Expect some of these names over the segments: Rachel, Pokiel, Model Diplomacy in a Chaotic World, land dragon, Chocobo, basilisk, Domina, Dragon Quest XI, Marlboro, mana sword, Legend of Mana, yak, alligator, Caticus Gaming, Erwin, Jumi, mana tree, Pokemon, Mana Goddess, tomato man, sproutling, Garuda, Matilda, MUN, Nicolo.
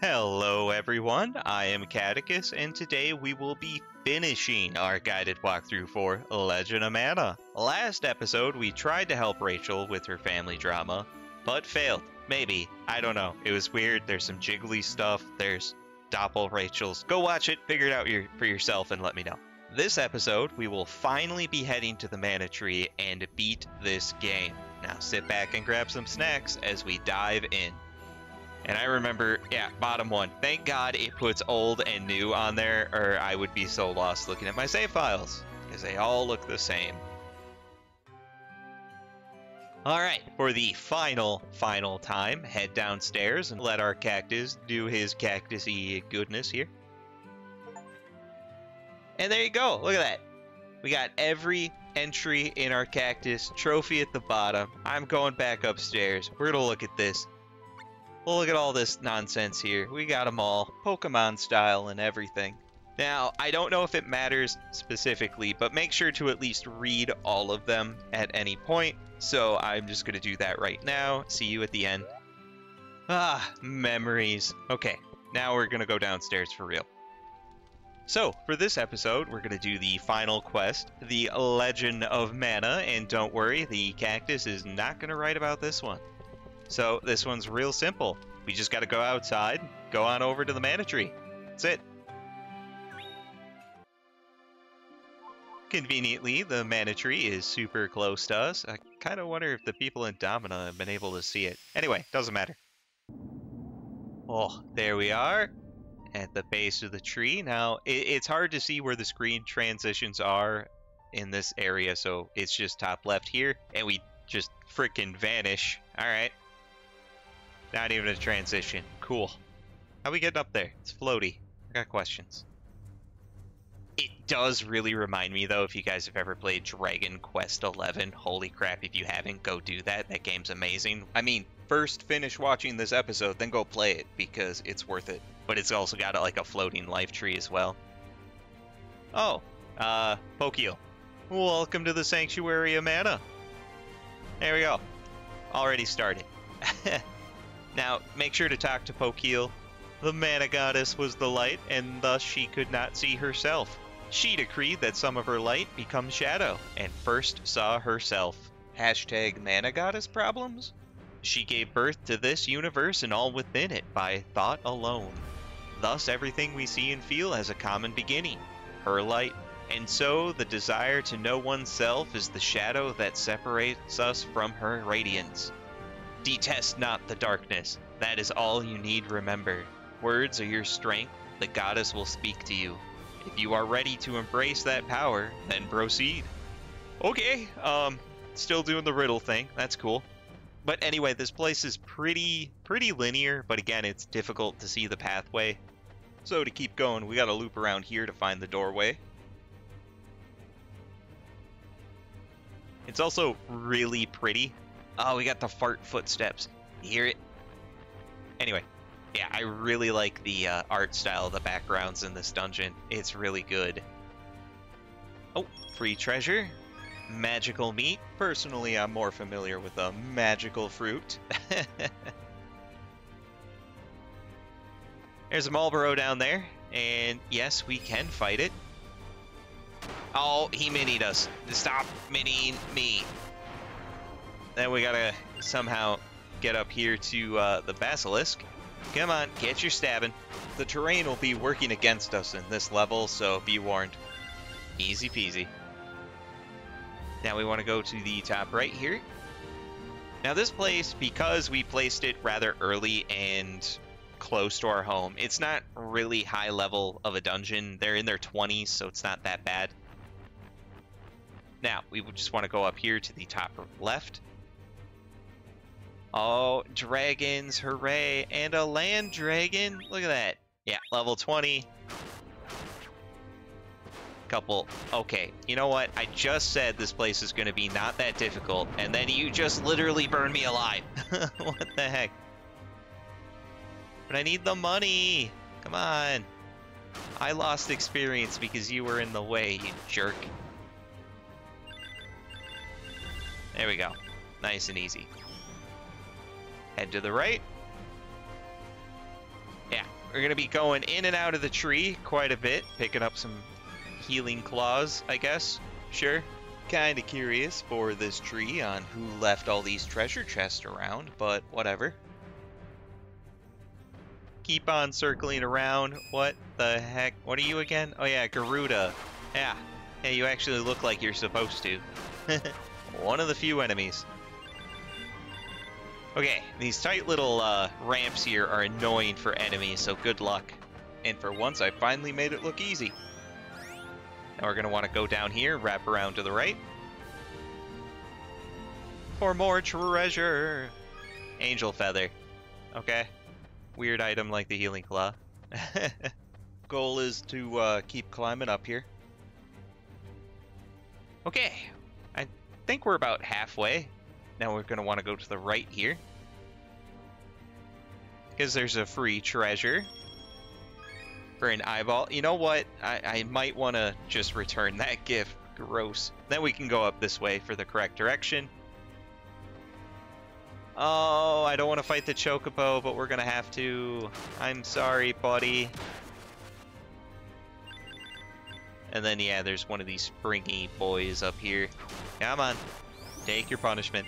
Hello everyone, I am Caticus, and today we will be finishing our guided walkthrough for Legend of Mana. Last episode we tried to help Rachel with her family drama, but failed. Maybe. I don't know. It was weird. There's some jiggly stuff. There's doppel Rachels. Go watch it, figure it out for yourself, and let me know. This episode we will finally be heading to the Mana Tree and beat this game. Now sit back and grab some snacks as we dive in. And I remember, yeah, bottom one. Thank God it puts old and new on there, or I would be so lost looking at my save files, because they all look the same. Alright, for the final time, head downstairs and let our cactus do his cactus-y goodness here. And there you go, look at that. We got every entry in our cactus, trophy at the bottom. I'm going back upstairs. We're going to look at this. Look at all this nonsense here. We got them all, Pokemon style and everything. Now, I don't know if it matters specifically, but make sure to at least read all of them at any point. So I'm just going to do that right now. See you at the end. Ah, memories. Okay, now we're going to go downstairs for real. So, for this episode, we're going to do the final quest, the Legend of Mana. And don't worry, the cactus is not going to write about this one. So this one's real simple. We just got to go outside, go on over to the Mana Tree. That's it. Conveniently, the Mana Tree is super close to us. I kind of wonder if the people in Domina have been able to see it. Anyway, doesn't matter. Oh, there we are at the base of the tree. Now, it's hard to see where the screen transitions are in this area, so it's just top left here, and we just frickin' vanish. All right. Not even a transition. Cool. How we getting up there? It's floaty. I got questions. It does really remind me, though, if you guys have ever played Dragon Quest XI. Holy crap, if you haven't, go do that. That game's amazing. I mean, first finish watching this episode, then go play it, because it's worth it. But it's also got, like, a floating life tree as well. Oh, Pokiel. Welcome to the Sanctuary of Mana. There we go. Already started. Now, make sure to talk to Pokiel. The Mana Goddess was the light, and thus she could not see herself. She decreed that some of her light becomes shadow, and first saw herself. Hashtag Mana Goddess problems? She gave birth to this universe and all within it by thought alone. Thus everything we see and feel has a common beginning, her light. And so, the desire to know oneself is the shadow that separates us from her radiance. Detest not the darkness. That is all you need remember. Words are your strength. The goddess will speak to you. If you are ready to embrace that power, then proceed. Okay, still doing the riddle thing. That's cool. But anyway, this place is pretty linear, but again, it's difficult to see the pathway. So to keep going, we gotta loop around here to find the doorway. It's also really pretty. Oh, we got the fart footsteps. You hear it? Anyway, yeah, I really like the art style of the backgrounds in this dungeon. It's really good. Oh, free treasure. Magical meat. Personally, I'm more familiar with the magical fruit. There's a Marlboro down there. And yes, we can fight it. Oh, he minied us. Stop miniing me. Then we gotta somehow get up here to the basilisk. Come on, get your stabbing. The terrain will be working against us in this level, so be warned. Easy peasy. Now we want to go to the top right here. Now this place, because we placed it rather early and close to our home, it's not really high level of a dungeon. They're in their 20s, so it's not that bad. Now, we just want to go up here to the top left. Oh, dragons, hooray, and a land dragon. Look at that. Yeah, level 20. Couple. Okay, you know what? I just said this place is going to be not that difficult, and then you just literally burned me alive. What the heck? But I need the money. Come on. I lost experience because you were in the way, you jerk. There we go. Nice and easy. Head to the right. Yeah, We're going to be going in and out of the tree quite a bit, picking up some healing claws, I guess. Sure. Kind of curious for this tree on who left all these treasure chests around, but whatever. Keep on circling around. What the heck? What are you again? Oh yeah, Garuda. Yeah. Hey, you actually look like you're supposed to. One of the few enemies. Okay, these tight little ramps here are annoying for enemies, so good luck. And for once, I finally made it look easy. Now we're going to want to go down here, wrap around to the right. For more treasure! Angel feather. Okay. Weird item like the healing claw. Goal is to keep climbing up here. Okay. I think we're about halfway. Now we're going to want to go to the right here, because there's a free treasure for an eyeball. You know what? I might want to just return that gift. Gross. Then we can go up this way for the correct direction. Oh, I don't want to fight the Chocobo, but we're going to have to. I'm sorry, buddy. And then, yeah, there's one of these springy boys up here. Come on. Take your punishment.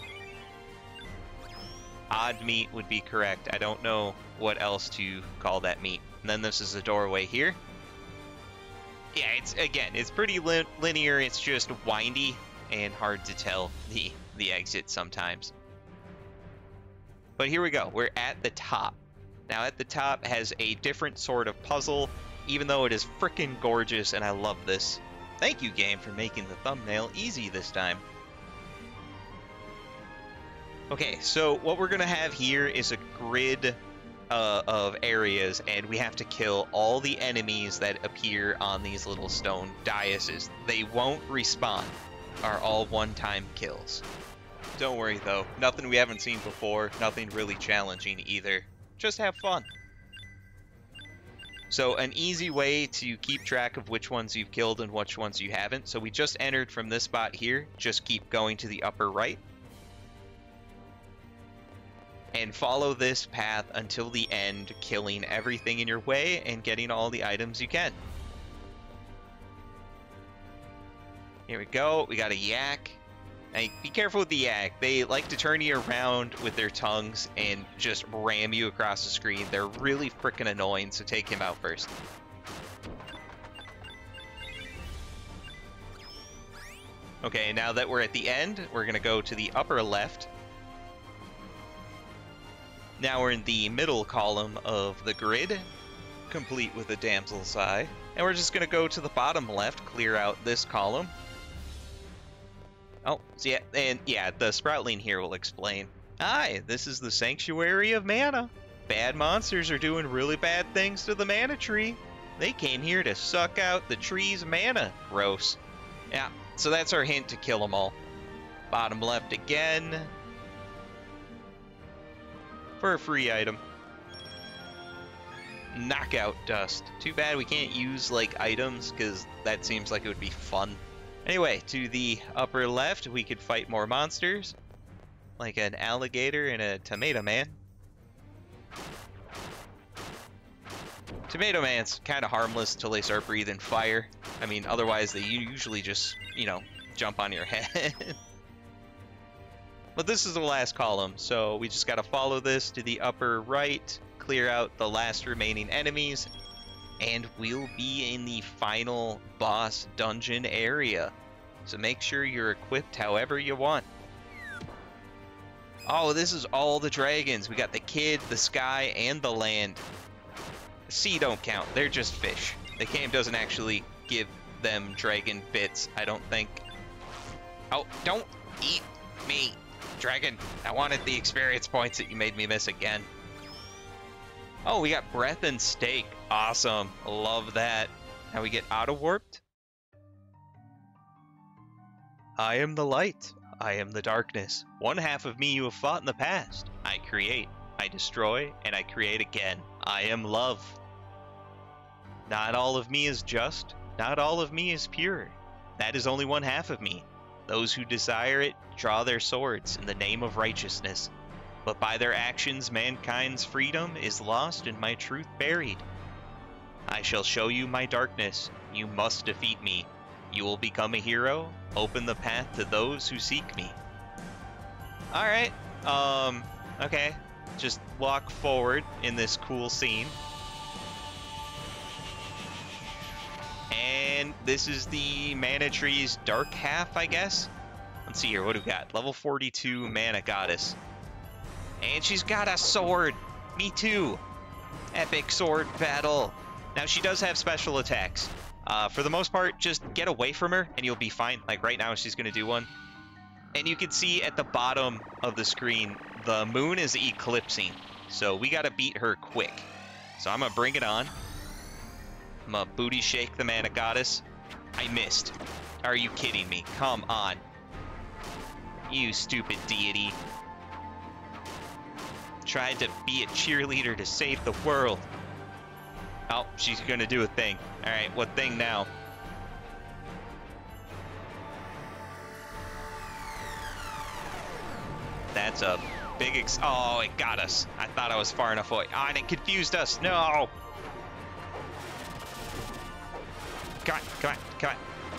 Odd meat would be correct. I don't know what else to call that meat. And then this is the doorway here. Yeah, it's, again, it's pretty linear. It's just windy and hard to tell the exit sometimes. But here we go. We're at the top. Now at the top has a different sort of puzzle, even though it is frickin' gorgeous and I love this. Thank you, game, for making the thumbnail easy this time. Okay, so what we're going to have here is a grid of areas, and we have to kill all the enemies that appear on these little stone daises. They won't respawn, are all one-time kills. Don't worry, though. Nothing we haven't seen before, nothing really challenging either. Just have fun. So an easy way to keep track of which ones you've killed and which ones you haven't. So we just entered from this spot here. Just keep going to the upper right. And follow this path until the end, killing everything in your way and getting all the items you can. Here we go. We got a yak. Now, be careful with the yak. They like to turn you around with their tongues and just ram you across the screen. They're really freaking annoying, so take him out first. Okay, now that we're at the end, we're going to go to the upper left. Now we're in the middle column of the grid, complete with a damsel's eye. And we're just going to go to the bottom left, clear out this column. Oh, so yeah, and yeah, the Sproutling here will explain. Hi, this is the Sanctuary of Mana. Bad monsters are doing really bad things to the Mana tree. They came here to suck out the tree's mana. Gross. Yeah, so that's our hint to kill them all. Bottom left again. For a free item. Knockout dust. Too bad we can't use, like, items, because that seems like it would be fun. Anyway, to the upper left, we could fight more monsters. Like an alligator and a tomato man. Tomato man's kind of harmless till they start breathing fire. I mean, otherwise they usually just, you know, jump on your head. But this is the last column, so we just got to follow this to the upper right, clear out the last remaining enemies, and we'll be in the final boss dungeon area. So make sure you're equipped however you want. Oh, this is all the dragons. We got the kid, the sky, and the land. Sea don't count. They're just fish. The game doesn't actually give them dragon bits, I don't think. Oh, don't eat me. Dragon, I wanted the experience points that you made me miss again. Oh, we got breath and steak. Awesome. Love that. Now we get auto-warped. I am the light. I am the darkness. One half of me you have fought in the past. I create, I destroy, and I create again. I am love. Not all of me is just. Not all of me is pure. That is only one half of me. Those who desire it draw their swords in the name of righteousness. But by their actions, mankind's freedom is lost and my truth buried. I shall show you my darkness. You must defeat me. You will become a hero. Open the path to those who seek me. Alright. Okay. Just walk forward in this cool scene. And this is the Mana Tree's dark half, I guess. Let's see here. What do we got? Level 42 Mana Goddess. And she's got a sword. Me too. Epic sword battle. Now, she does have special attacks. For the most part, just get away from her and you'll be fine. Like right now, she's going to do one. And you can see at the bottom of the screen, the moon is eclipsing. So we got to beat her quick. So I'm going to bring it on. I'm going to booty shake the Mana Goddess. I missed. Are you kidding me? Come on. You stupid deity. Tried to be a cheerleader to save the world. Oh, she's gonna do a thing. All right, what thing now? That's a big oh, it got us. I thought I was far enough away. Oh, and it confused us. No! Come on, come on, come on.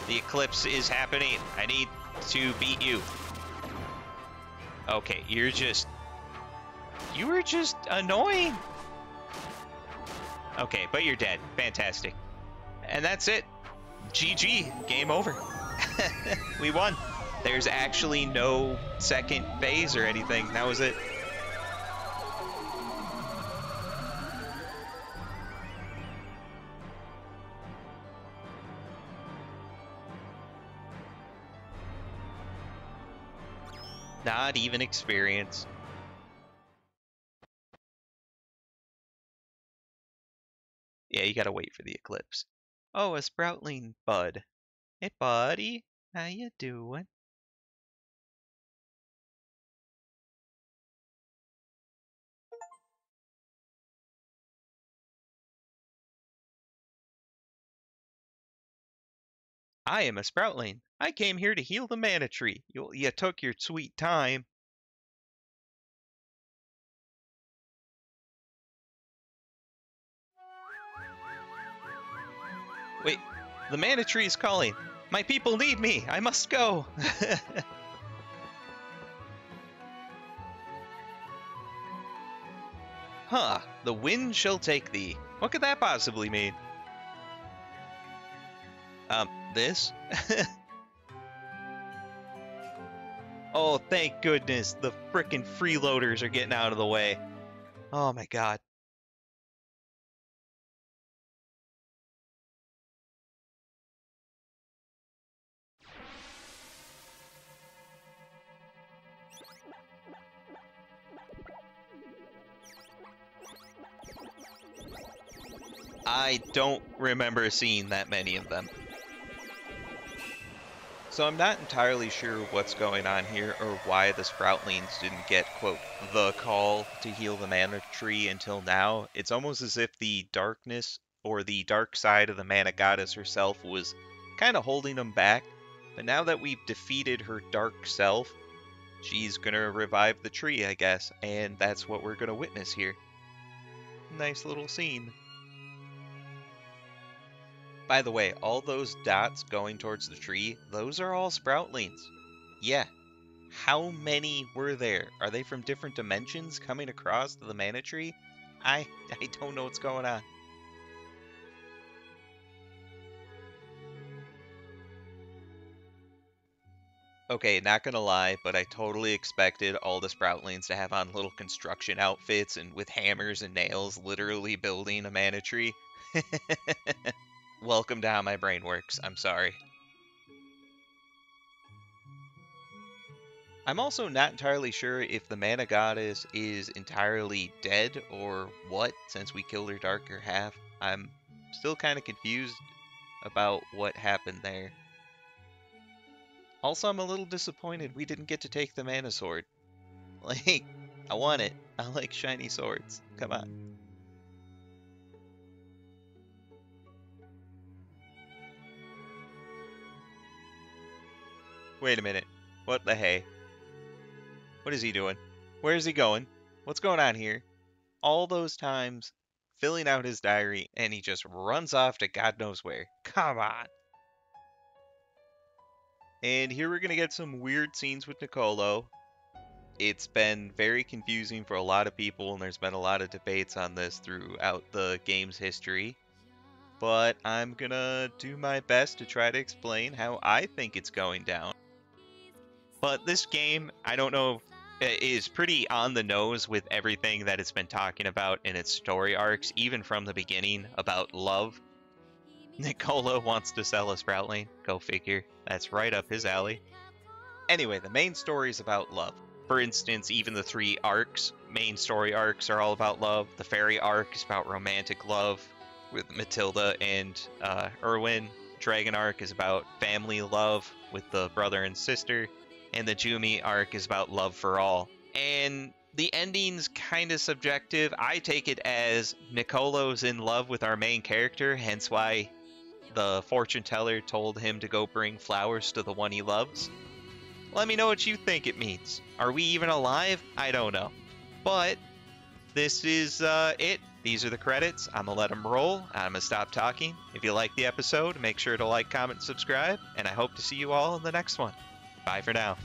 The eclipse is happening. I need to beat you. Okay, you're just... you were just annoying. Okay, but you're dead. Fantastic. And that's it. GG. Game over. We won. There's actually no second phase or anything. That was it. Not even experience. Yeah, you gotta wait for the eclipse. Oh, a sproutling bud. Hey, buddy. How you doing? I am a sproutling. I came here to heal the Mana Tree. You took your sweet time. Wait, the Mana Tree is calling. My people need me. I must go. Huh, the wind shall take thee. What could that possibly mean? This? Oh, thank goodness. The frickin' freeloaders are getting out of the way. Oh my god. I don't remember seeing that many of them. So I'm not entirely sure what's going on here or why the Sproutlings didn't get, quote, the call to heal the Mana Tree until now. It's almost as if the darkness or the dark side of the Mana Goddess herself was kind of holding them back. But now that we've defeated her dark self, she's going to revive the tree, I guess. And that's what we're going to witness here. Nice little scene. By the way, all those dots going towards the tree, those are all Sproutlings. Yeah. How many were there? Are they from different dimensions coming across to the Mana Tree? I don't know what's going on. Okay, not gonna lie, but I totally expected all the Sproutlings to have on little construction outfits and with hammers and nails literally building a Mana Tree. Welcome to how my brain works. I'm sorry. I'm also not entirely sure if the Mana Goddess is entirely dead or what, since we killed her darker half. I'm still kind of confused about what happened there. Also, I'm a little disappointed we didn't get to take the Mana Sword. Like, I want it. I like shiny swords. Come on. Wait a minute. What the hey? What is he doing? Where is he going? What's going on here? All those times filling out his diary, and he just runs off to God knows where. Come on. And here we're going to get some weird scenes with Nicolo. It's been very confusing for a lot of people, and there's been a lot of debates on this throughout the game's history. But I'm going to do my best to try to explain how I think it's going down. But this game, I don't know, is pretty on the nose with everything that it's been talking about in its story arcs, even from the beginning, about love. Nicolo wants to sell a sproutling. Go figure. That's right up his alley. Anyway, the main story is about love. For instance, even the three arcs, main story arcs, are all about love. The fairy arc is about romantic love with Matilda and Erwin. Dragon arc is about family love with the brother and sister. And the Jumi arc is about love for all. And the ending's kind of subjective. I take it as Nicolo's in love with our main character, hence why the fortune teller told him to go bring flowers to the one he loves. Let me know what you think it means. Are we even alive? I don't know. But this is it. These are the credits. I'm going to let them roll. I'm going to stop talking. If you like the episode, make sure to like, comment, subscribe, and I hope to see you all in the next one. Bye for now.